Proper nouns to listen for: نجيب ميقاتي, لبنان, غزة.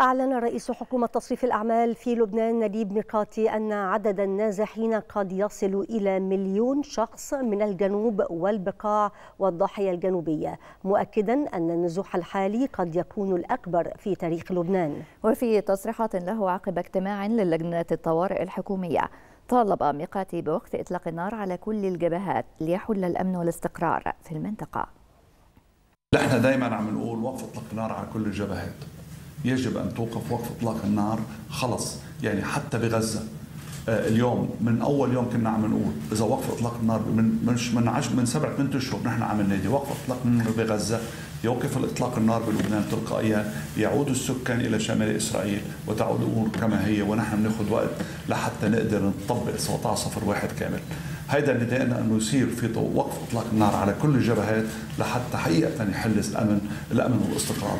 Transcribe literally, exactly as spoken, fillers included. أعلن رئيس حكومة تصريف الأعمال في لبنان نجيب ميقاتي أن عدد النازحين قد يصل إلى مليون شخص من الجنوب والبقاع والضاحية الجنوبية، مؤكدا أن النزوح الحالي قد يكون الأكبر في تاريخ لبنان. وفي تصريحات له عقب اجتماع للجنة الطوارئ الحكومية، طالب ميقاتي بوقف إطلاق النار على كل الجبهات ليحل الأمن والاستقرار في المنطقة. لا، احنا دايما عم نقول وقف إطلاق النار على كل الجبهات. يجب أن توقف وقف إطلاق النار خلص، يعني حتى بغزة اليوم من أول يوم كنا عم نقول إذا وقف إطلاق النار من من عشر من سبعة ثمانية أشهر نحن عم ننادي وقف إطلاق النار بغزة، يوقف الإطلاق النار بلبنان تلقائيا، يعود السكان إلى شمال إسرائيل وتعود الأمور كما هي، ونحن بناخذ وقت لحتى نقدر نطبق سبعة عشر صفر واحد كامل. هيدا اللي دائنا أنه يصير في وقف إطلاق النار على كل الجبهات لحتى حقيقة يحل الأمن الأمن والاستقرار.